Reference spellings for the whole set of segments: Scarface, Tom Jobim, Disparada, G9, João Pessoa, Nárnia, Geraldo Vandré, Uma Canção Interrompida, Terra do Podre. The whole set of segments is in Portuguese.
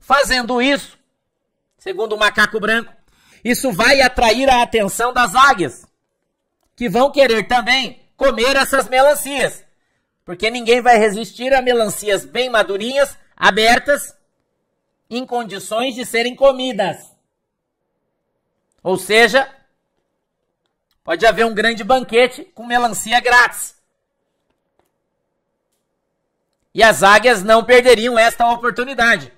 Fazendo isso, segundo o macaco branco, isso vai atrair a atenção das águias, que vão querer também comer essas melancias, porque ninguém vai resistir a melancias bem madurinhas, abertas, em condições de serem comidas. Ou seja, pode haver um grande banquete com melancia grátis. E as águias não perderiam esta oportunidade.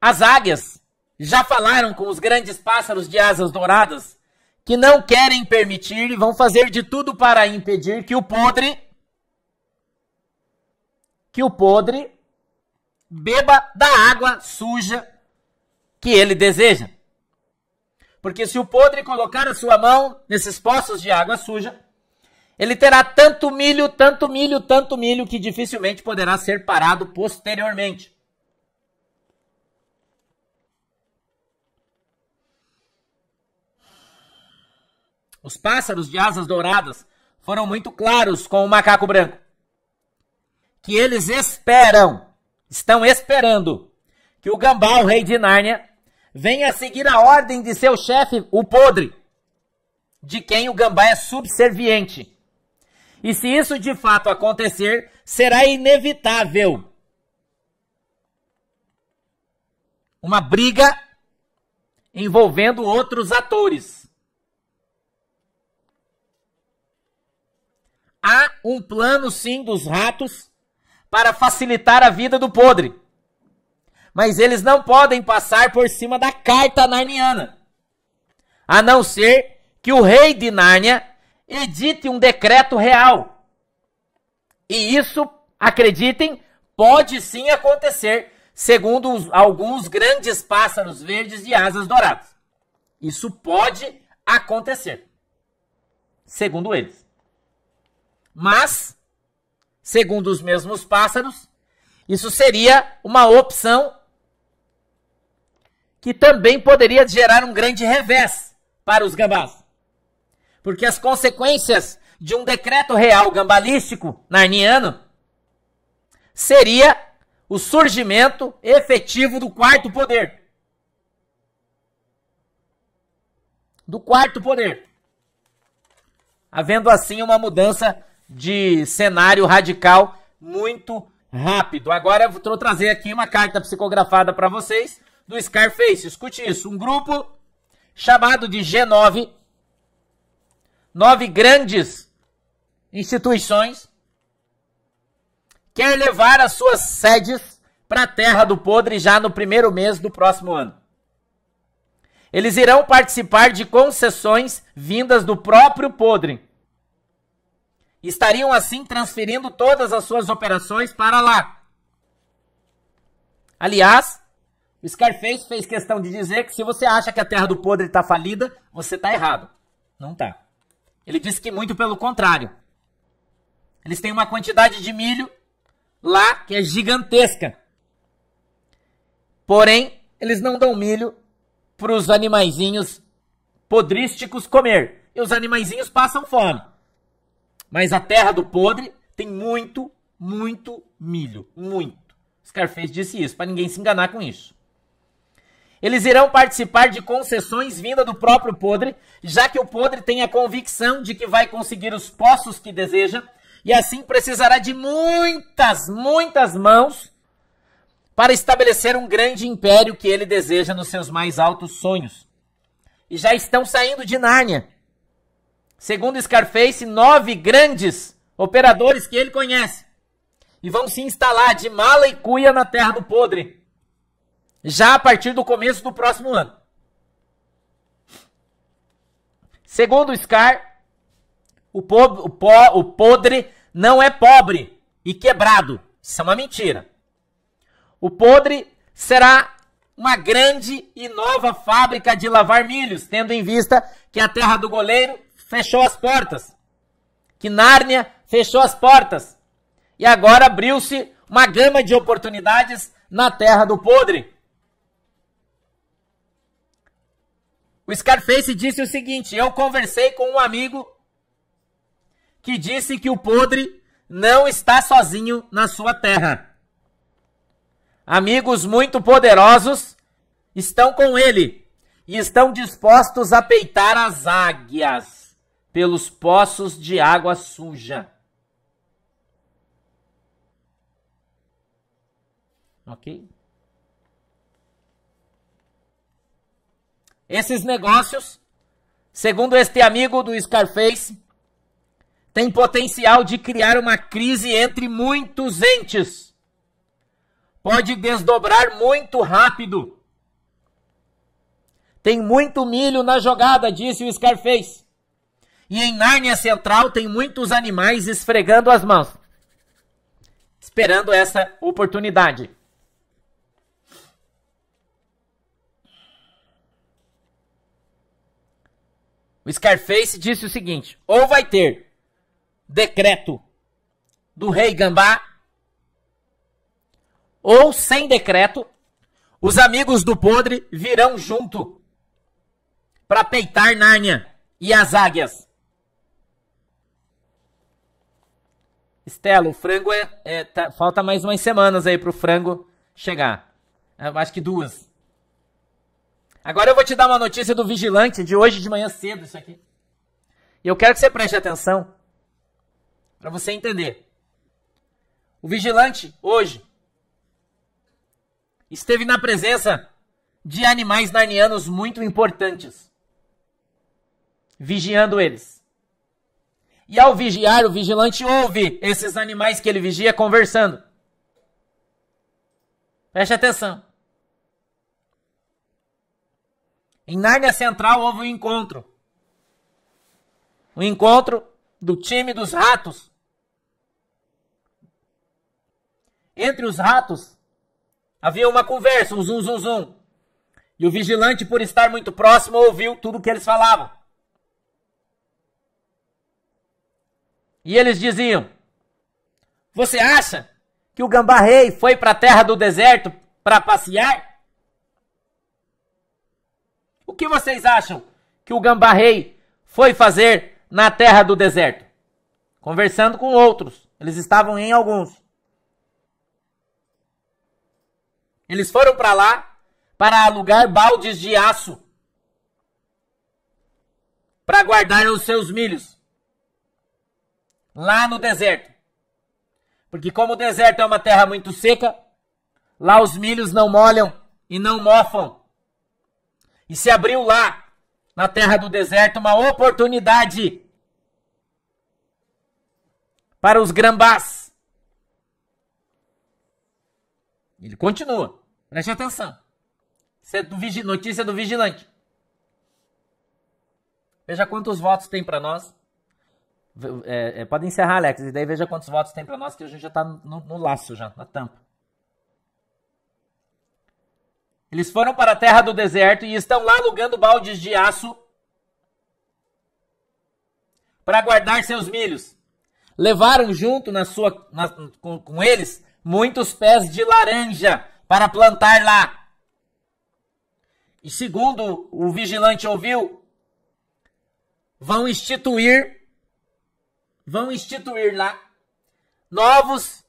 As águias já falaram com os grandes pássaros de asas douradas que não querem permitir e vão fazer de tudo para impedir que o podre beba da água suja que ele deseja. Porque se o podre colocar a sua mão nesses poços de água suja, ele terá tanto milho, que dificilmente poderá ser parado posteriormente. Os pássaros de asas douradas foram muito claros com o macaco branco, que eles estão esperando que o Gambá, o rei de Nárnia, venha seguir a ordem de seu chefe, o podre, de quem o Gambá é subserviente. E se isso de fato acontecer, será inevitável uma briga envolvendo outros atores. Há um plano, sim, dos ratos para facilitar a vida do podre. Mas eles não podem passar por cima da carta narniana. A não ser que o rei de Nárnia edite um decreto real. E isso, acreditem, pode sim acontecer, segundo alguns grandes pássaros verdes de asas douradas. Isso pode acontecer, segundo eles. Mas, segundo os mesmos pássaros, isso seria uma opção que também poderia gerar um grande revés para os gambás. Porque as consequências de um decreto real gambalístico narniano seria o surgimento efetivo do quarto poder. Havendo assim uma mudança de cenário radical muito rápido. Agora eu vou trazer aqui uma carta psicografada para vocês do Scarface. Escute isso. Um grupo chamado de G9, 9 grandes instituições, quer levar as suas sedes para a Terra do Podre já no primeiro mês do próximo ano. Eles irão participar de concessões vindas do próprio Podre. Estariam assim transferindo todas as suas operações para lá. Aliás, o Scarface fez questão de dizer que se você acha que a Terra do Podre está falida, você está errado. Não está. Ele disse que muito pelo contrário. Eles têm uma quantidade de milho lá que é gigantesca. Porém, eles não dão milho para os animaizinhos podrísticos comer. E os animaizinhos passam fome. Mas a Terra do Podre tem muito milho. Muito. Scarface disse isso, para ninguém se enganar com isso. Eles irão participar de concessões vindas do próprio Podre, já que o Podre tem a convicção de que vai conseguir os poços que deseja, e assim precisará de muitas mãos para estabelecer um grande império que ele deseja nos seus mais altos sonhos. E já estão saindo de Nárnia. Segundo Scarface, 9 grandes operadores que ele conhece. E vão se instalar de mala e cuia na Terra do Podre. Já a partir do começo do próximo ano. Segundo Scar, o podre não é pobre e quebrado. Isso é uma mentira. O podre será uma grande e nova fábrica de lavar milhos, tendo em vista que a Terra do Goleiro fechou as portas, que Nárnia fechou as portas, e agora abriu-se uma gama de oportunidades na Terra do Podre. O Scarface disse o seguinte: eu conversei com um amigo que disse que o Podre não está sozinho na sua terra. Amigos muito poderosos estão com ele e estão dispostos a peitar as águias pelos poços de água suja. Ok? Esses negócios, segundo este amigo do Scarface, têm potencial de criar uma crise entre muitos entes. Pode desdobrar muito rápido. Tem muito milho na jogada, disse o Scarface. E em Nárnia Central tem muitos animais esfregando as mãos, esperando essa oportunidade. O Scarface disse o seguinte: ou vai ter decreto do rei Gambá, ou sem decreto, os amigos do podre virão junto para peitar Nárnia e as águias. Estela, o frango falta mais umas semanas aí pro frango chegar. Eu acho que 2. Agora eu vou te dar uma notícia do Vigilante de hoje de manhã cedo, isso aqui. E eu quero que você preste atenção para você entender. O Vigilante hoje esteve na presença de animais narnianos muito importantes, vigiando eles. E ao vigiar, o Vigilante ouve esses animais que ele vigia conversando. Preste atenção. Em Nárnia Central houve um encontro. Um encontro do time dos ratos. Entre os ratos havia uma conversa, um zum, zum, zum. E o Vigilante, por estar muito próximo, ouviu tudo o que eles falavam. E eles diziam: você acha que o Gambá Rei foi para a Terra do Deserto para passear? O que vocês acham que o Gambá Rei foi fazer na Terra do Deserto? Conversando com outros. Eles estavam em alguns. Eles foram para lá para alugar baldes de aço para guardar os seus milhos lá no deserto. Porque como o deserto é uma terra muito seca, lá os milhos não molham e não mofam. E se abriu lá, na Terra do Deserto, uma oportunidade para os gambás. Ele continua. Preste atenção. Isso é notícia do Vigilante. Veja quantos votos tem para nós. Pode encerrar, Alex. E daí veja quantos votos tem para nós, que a gente já está no laço, já na tampa. Eles foram para a Terra do Deserto e estão lá alugando baldes de aço para guardar seus milhos. Levaram junto com eles muitos pés de laranja para plantar lá. E segundo o Vigilante ouviu, vão instituir lá novas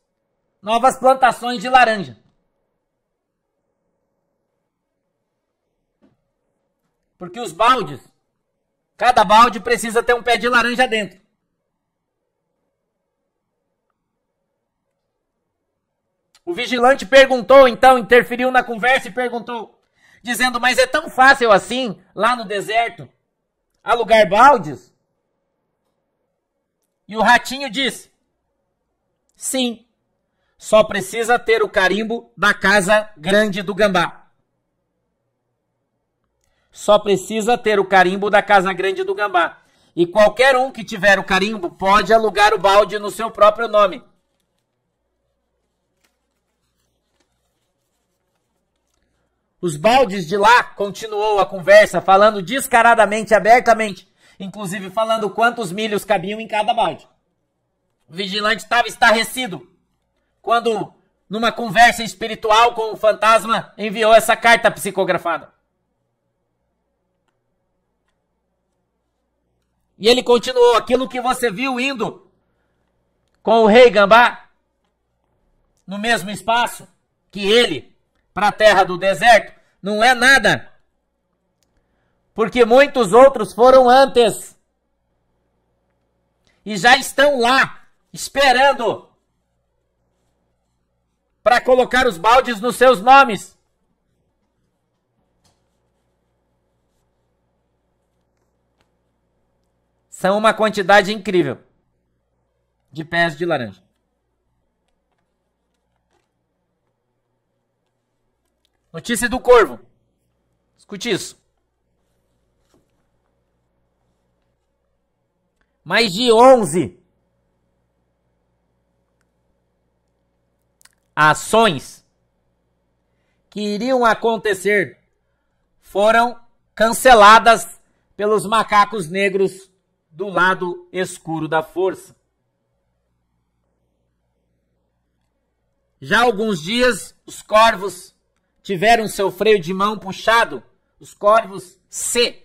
plantações de laranja. Porque os baldes, cada balde precisa ter um pé de laranja dentro. O Vigilante perguntou, então, interferiu na conversa e perguntou, dizendo: mas é tão fácil assim, lá no deserto, alugar baldes? E o ratinho disse: sim, só precisa ter o carimbo da casa grande do gambá. Só precisa ter o carimbo da Casa Grande do Gambá. E qualquer um que tiver o carimbo pode alugar o balde no seu próprio nome. Os baldes de lá, continuou a conversa, falando descaradamente, abertamente, inclusive falando quantos milhos cabiam em cada balde. O Vigilante estava estarrecido quando, numa conversa espiritual com o fantasma, enviou essa carta psicografada. E ele continuou: aquilo que você viu indo com o rei Gambá, no mesmo espaço que ele, para a terra do deserto, não é nada. Porque muitos outros foram antes e já estão lá, esperando para colocar os baldes nos seus nomes. São uma quantidade incrível de pés de laranja. Notícia do Corvo. Escute isso. Mais de 11 ações que iriam acontecer foram canceladas pelos macacos negros do lado escuro da força. Já há alguns dias, os corvos tiveram seu freio de mão puxado, os corvos C,